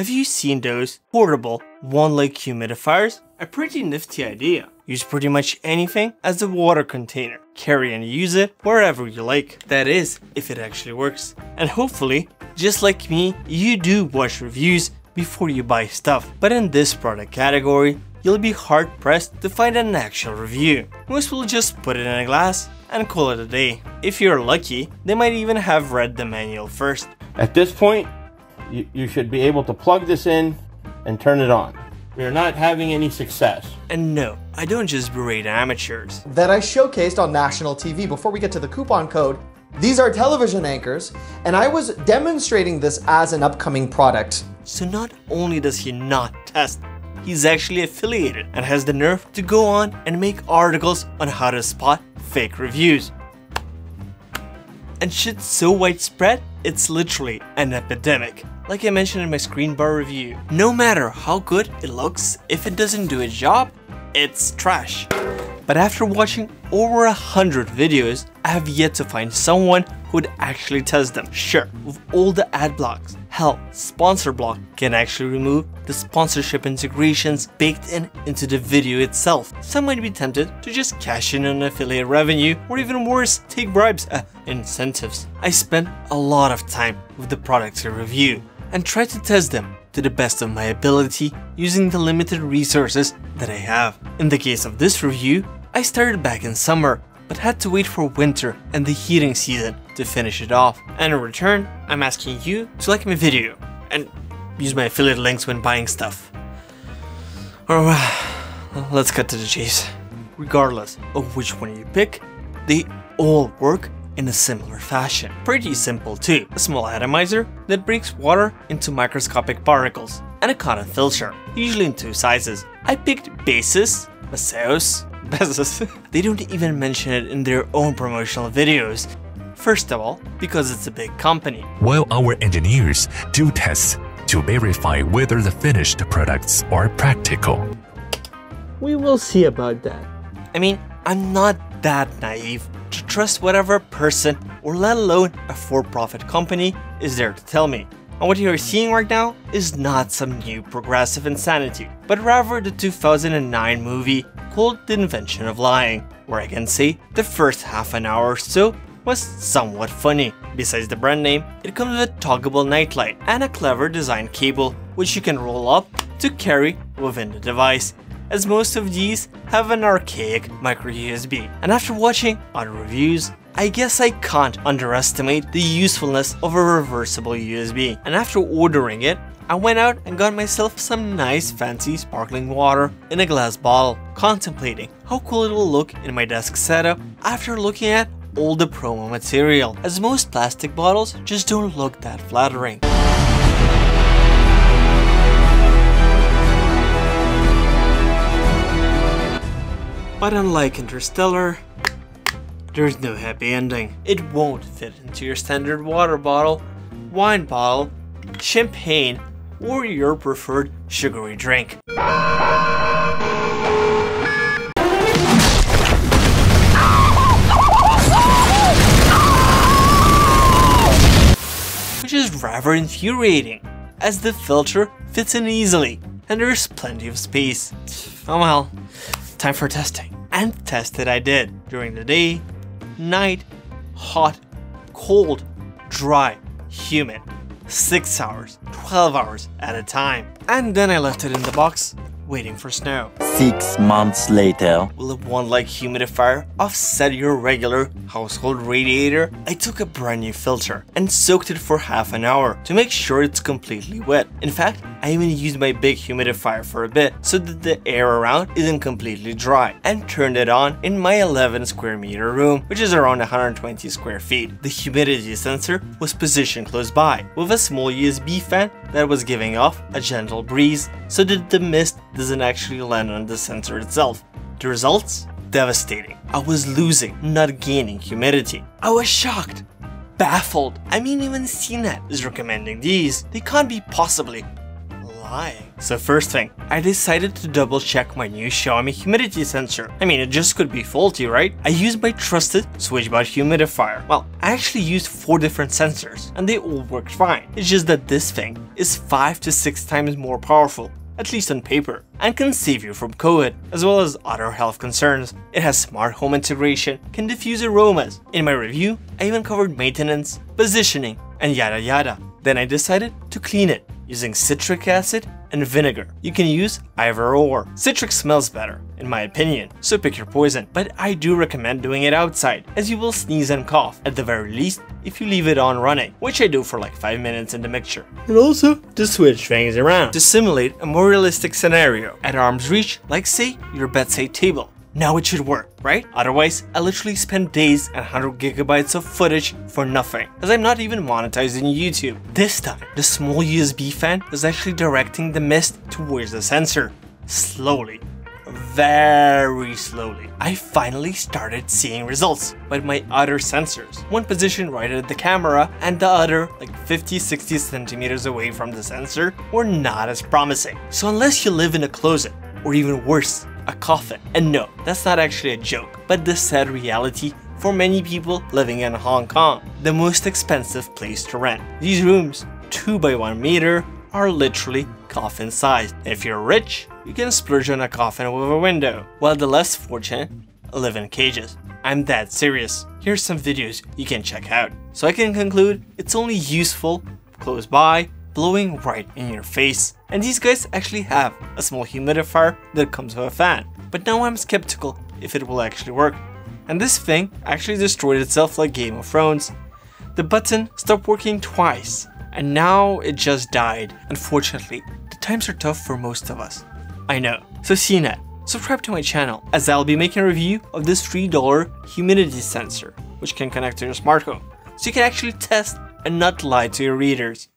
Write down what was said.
Have you seen those portable one-leg humidifiers? A pretty nifty idea. Use pretty much anything as a water container. Carry and use it wherever you like. That is, if it actually works. And hopefully, just like me, you do watch reviews before you buy stuff. But in this product category, you'll be hard-pressed to find an actual review. Most will just put it in a glass and call it a day. If you're lucky, they might even have read the manual first. At this point, you should be able to plug this in and turn it on. We are not having any success. And no, I don't just berate amateurs. That I showcased on national TV. Before we get to the coupon code, these are television anchors, and I was demonstrating this as an upcoming product. So not only does he not test, he's actually affiliated and has the nerve to go on and make articles on how to spot fake reviews. And shit's so widespread, it's literally an epidemic. Like I mentioned in my screen bar review, no matter how good it looks, if it doesn't do its job, it's trash. But after watching over 100 videos, I have yet to find someone who'd actually test them. Sure, with all the ad blocks, hell, SponsorBlock can actually remove the sponsorship integrations baked into the video itself. Some might be tempted to just cash in on affiliate revenue, or even worse, take bribes, incentives. I spent a lot of time with the products I review and try to test them to the best of my ability using the limited resources that I have. In the case of this review, I started back in summer, but had to wait for winter and the heating season to finish it off. And in return, I'm asking you to like my video and use my affiliate links when buying stuff. Or let's cut to the chase. Regardless of which one you pick, they all work in a similar fashion. Pretty simple too. A small atomizer that breaks water into microscopic particles and a cotton filter, usually in two sizes. I picked Baseus. They don't even mention it in their own promotional videos. First of all, because it's a big company. While our engineers do tests to verify whether the finished products are practical. We will see about that. I mean, I'm not that naive to trust whatever person, or let alone a for-profit company, is there to tell me. And what you are seeing right now is not some new progressive insanity, but rather the 2009 movie called The Invention of Lying, where I can say the first half an hour or so was somewhat funny. Besides the brand name, it comes with a toggleable nightlight and a clever design cable, which you can roll up to carry within the device, as most of these have an archaic micro USB. And after watching other reviews, I guess I can't underestimate the usefulness of a reversible USB. And after ordering it, I went out and got myself some nice fancy sparkling water in a glass bottle, contemplating how cool it will look in my desk setup after looking at all the promo material, as most plastic bottles just don't look that flattering. But unlike Interstellar, there's no happy ending. It won't fit into your standard water bottle, wine bottle, champagne, or your preferred sugary drink. Which is rather infuriating, as the filter fits in easily and there's plenty of space. Oh well, time for testing. And test it I did during the day, night, hot, cold, dry, humid. 6 hours, 12 hours at a time. And then I left it in the box, waiting for snow. 6 months later. Will a one-leg humidifier offset your regular household radiator? I took a brand new filter and soaked it for half an hour to make sure it's completely wet. In fact, I even used my big humidifier for a bit so that the air around isn't completely dry, and turned it on in my 11 square meter room, which is around 120 square feet. The humidity sensor was positioned close by, with a small USB fan that was giving off a gentle breeze so that the mist doesn't actually land on the sensor itself. The results? Devastating. I was losing, not gaining humidity. I was shocked, baffled. I mean, even CNET is recommending these. They can't be possibly lying. So first thing, I decided to double check my new Xiaomi humidity sensor. I mean, it just could be faulty, right? I used my trusted SwitchBot humidifier. Well, I actually used 4 different sensors and they all worked fine. It's just that this thing is 5 to 6 times more powerful, at least on paper, and can save you from COVID, as well as other health concerns. It has smart home integration, can diffuse aromas. In my review, I even covered maintenance, positioning, and yada yada. Then I decided to clean it using citric acid and vinegar. You can use either or. Citric smells better, in my opinion, so pick your poison, but I do recommend doing it outside, as you will sneeze and cough, at the very least if you leave it on running, which I do for like 5 minutes in the mixture. And also to switch things around, to simulate a more realistic scenario, at arm's reach, like say your bedside table. Now it should work, right? Otherwise, I literally spend days and 100 gigabytes of footage for nothing, as I'm not even monetizing YouTube. This time, the small USB fan is actually directing the mist towards the sensor. Slowly. Very slowly. I finally started seeing results, but my other sensors, one positioned right at the camera and the other like 50-60 centimeters away from the sensor, were not as promising. So unless you live in a closet, or even worse, a coffin. And no, that's not actually a joke, but the sad reality for many people living in Hong Kong, the most expensive place to rent. These rooms, 2 by 1 meter, are literally coffin sized. If you're rich, you can splurge on a coffin with a window, while the less fortunate live in cages. I'm that serious. Here's some videos you can check out. So I can conclude, it's only useful close by, blowing right in your face. And these guys actually have a small humidifier that comes with a fan. But now I'm skeptical if it will actually work. And this thing actually destroyed itself like Game of Thrones. The button stopped working twice, and now it just died. Unfortunately, the times are tough for most of us. I know. So CNET, subscribe to my channel, as I'll be making a review of this $3 humidity sensor, which can connect to your smart home, so you can actually test and not lie to your readers.